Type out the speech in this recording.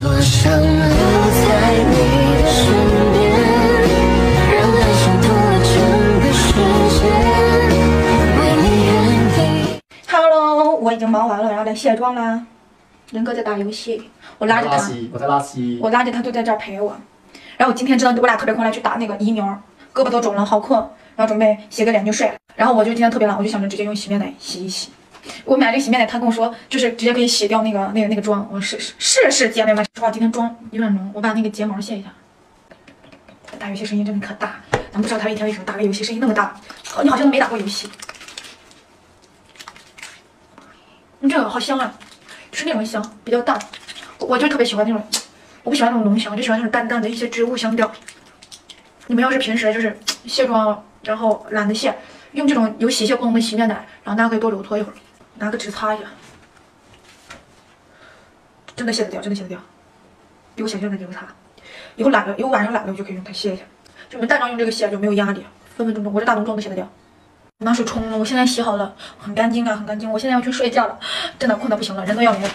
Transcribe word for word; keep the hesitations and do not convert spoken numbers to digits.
多想留在你的身边，让爱渗透了整个世界，为你原地。Hello， 我已经忙完了，然后来卸妆啦。仁哥在打游戏，我拉着他，我在拉稀，我拉着他就在这儿陪我。然后我今天真的，我俩特别困了，去打那个疫苗，胳膊都肿了，好困。然后准备洗个脸就睡了。然后我就今天特别懒，我就想着直接用洗面奶洗一洗。 我买这个洗面奶，他跟我说就是直接可以洗掉那个那个那个妆。我试试试试，姐妹们，说话今天妆有点浓，我把那个睫毛卸一下。打游戏声音真的可大，咱不知道他一天为什么打个游戏声音那么大。好，你好像都没打过游戏。你这个好香啊，就是那种香，比较淡。我, 我就特别喜欢那种，我不喜欢那种浓香，我就喜欢那种淡淡的一些植物香调。你们要是平时就是卸妆，然后懒得卸，用这种有洗卸功能的洗面奶，然后大家可以多揉搓一会儿。 拿个纸擦一下，真的卸得掉，真的卸得掉，比我想象的牛叉。以后懒了，以后晚上懒了，我就可以用它卸一下。就你们淡妆用这个卸就没有压力，分分钟钟。我这大浓妆都卸得掉。拿水冲了，我现在洗好了，很干净啊，很干净。我现在要去睡觉了，真的困得不行了，人都要没了。